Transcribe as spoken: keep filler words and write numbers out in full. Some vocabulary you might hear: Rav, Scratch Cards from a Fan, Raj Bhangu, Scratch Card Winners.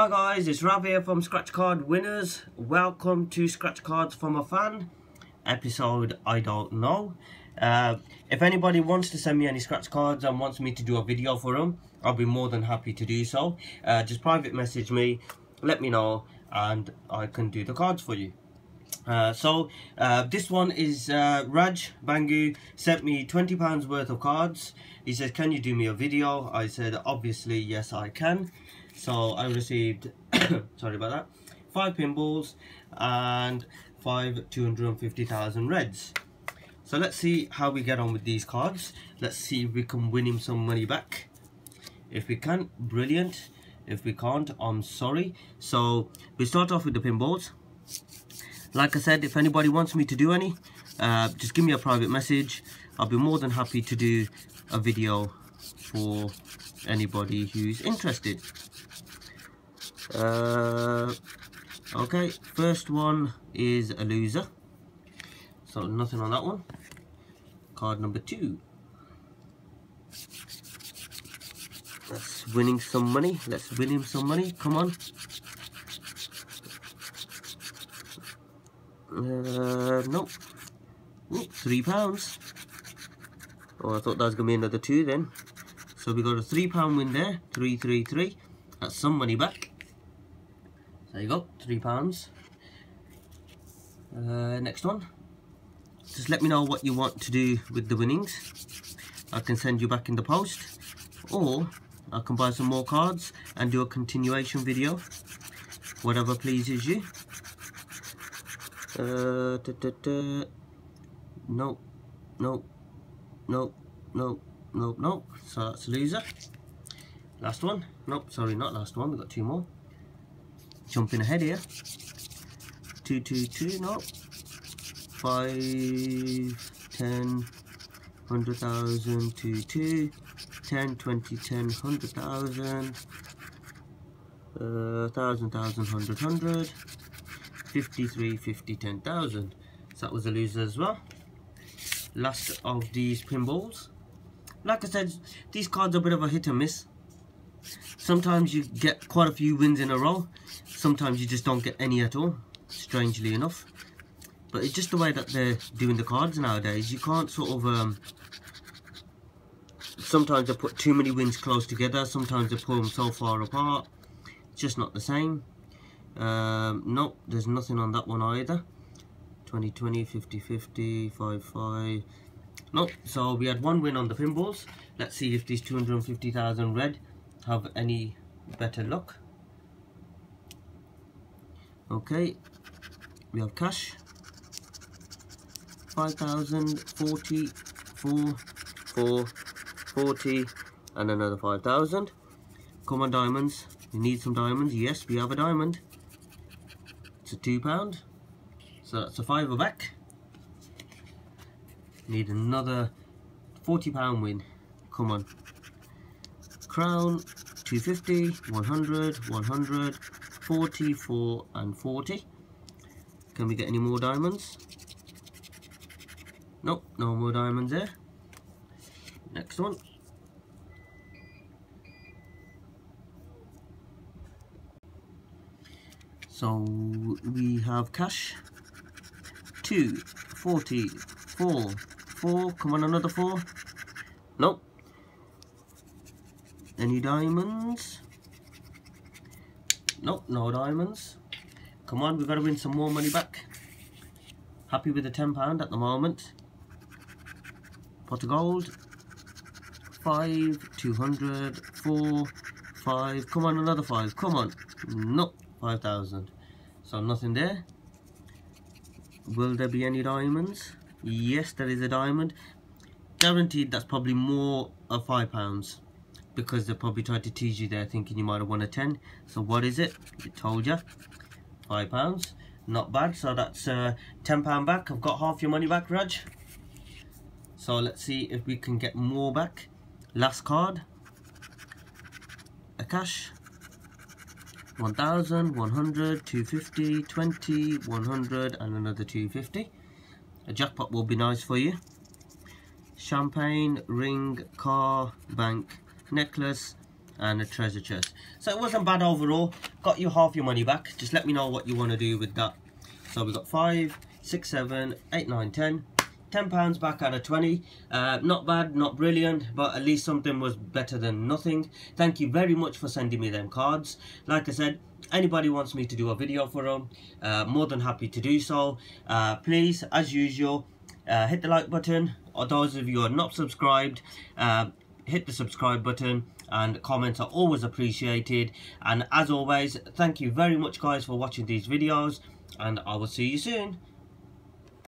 Hi guys, it's Rav here from Scratch Card Winners. Welcome to Scratch Cards from a Fan, episode I don't know. Uh, if anybody wants to send me any scratch cards and wants me to do a video for them, I'll be more than happy to do so. Uh, just private message me, let me know, and I can do the cards for you. Uh, so uh, this one is uh, Raj Bhangu sent me twenty pounds worth of cards. He says, can you do me a video? I said, obviously, yes I can. So I received, sorry about that, five pinballs and five two hundred fifty thousand reds. So let's see how we get on with these cards. Let's see if we can win him some money back. If we can, brilliant. If we can't, I'm sorry. So we start off with the pinballs. Like I said, if anybody wants me to do any, uh, just give me a private message. I'll be more than happy to do a video for anybody who's interested. Uh, okay, first one is a loser. So nothing on that one. Card number two. That's winning some money. Let's win him some money. Come on. Uh, nope. Ooh, three pounds. Oh, I thought that was gonna be another two then. So we got a three pound win there. Three, three, three. That's some money back. There you go. Three pounds. Uh, next one. Just let me know what you want to do with the winnings. I can send you back in the post, or I can buy some more cards and do a continuation video. Whatever pleases you. Uh, da, da, da. Nope, nope, nope, nope, nope, nope. So that's a loser. Last one. Nope, sorry, not last one. We've got two more. Jumping ahead here. Two, two, two. Nope. Five, ten, hundred thousand, two, two, ten, twenty, ten, hundred thousand, uh, thousand, thousand, hundred, hundred. fifty-three, fifty, ten thousand. So that was a loser as well. Last of these pinballs. Like I said, these cards are a bit of a hit and miss. Sometimes you get quite a few wins in a row. Sometimes you just don't get any at all, strangely enough. But it's just the way that they're doing the cards nowadays. You can't sort of... Um, sometimes they put too many wins close together. Sometimes they pull them so far apart. It's just not the same. Um, nope, there's nothing on that one either. twenty twenty, fifty fifty, five five. Nope, so we had one win on the pinballs. Let's see if these two hundred fifty thousand red have any better luck. Okay, we have cash. five thousand, forty, four, four, forty, and another five thousand. Come on, diamonds. You need some diamonds. Yes, we have a diamond. It's a two pound, so that's a fiver back. Need another forty pound win. Come on. Crown, two fifty, one hundred, one hundred, forty-four and forty. Can we get any more diamonds? Nope, no more diamonds there. Next one. So we have cash, two, forty, four, four, come on, another four, nope, any diamonds, nope, no diamonds, come on, we've got to win some more money back. Happy with the ten pound at the moment. Pot of gold, five, two hundred, four, five, come on, another five, come on, nope. five thousand, so nothing there. Will there be any diamonds? Yes, there is a diamond. Guaranteed that's probably more of five pounds, because they probably tried to tease you there thinking you might have won a ten. So what is it? It told you. five pounds, not bad. So that's uh, ten pound back. I've got half your money back, Raj. So let's see if we can get more back. Last card. A cash. one thousand, one hundred, two fifty, twenty, one hundred and another two fifty. A jackpot will be nice for you. Champagne, ring, car, bank, necklace, and a treasure chest. So it wasn't bad overall. Got you half your money back. Just let me know what you want to do with that. So we got five, six, seven, eight, nine, ten. ten pounds back out of twenty. Uh, not bad, not brilliant, but at least something was better than nothing. Thank you very much for sending me them cards. Like I said, anybody wants me to do a video for them, uh, more than happy to do so. Uh, please, as usual, uh, hit the like button, or those of you who are not subscribed, uh, hit the subscribe button, and comments are always appreciated. And as always, thank you very much guys for watching these videos, and I will see you soon.